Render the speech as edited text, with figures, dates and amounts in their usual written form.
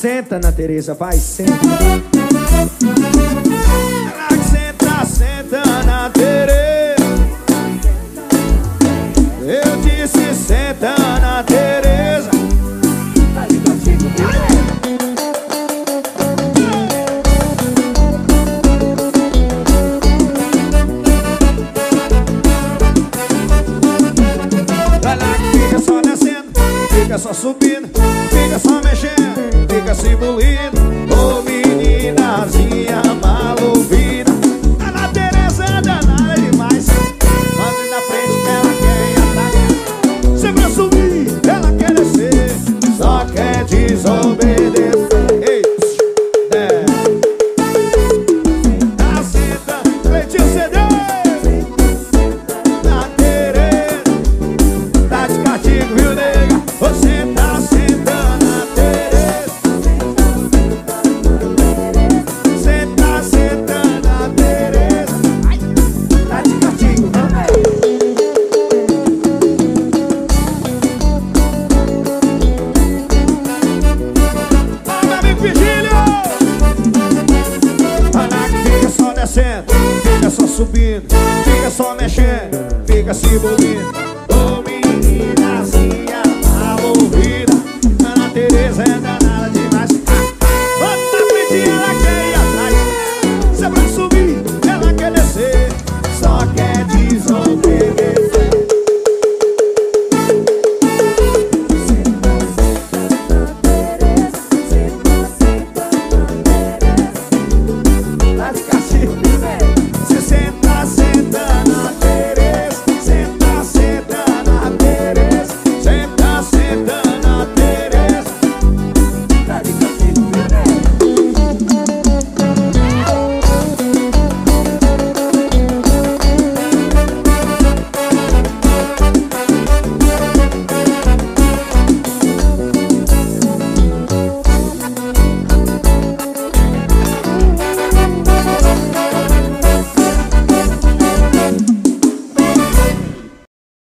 Senta, Ana Tereza, vai, senta. Senta, senta, Ana Tereza. Eu disse senta, Ana Tereza. Vai lá que fica só descendo, fica só subindo, fica só mexendo, fica se bulindo, ô meninazinha maluvina. Ana Tereza é danada demais, manda na frente que ela quer ir atrás. Se pra subir, ela quer descer, só quer desobedecer. Ei, desce, senta, Cleitinho CD, Ana Tereza, tá de castigo, viu nega? Você tá sentando. Fica só subindo, fica só mexendo, fica se bolando.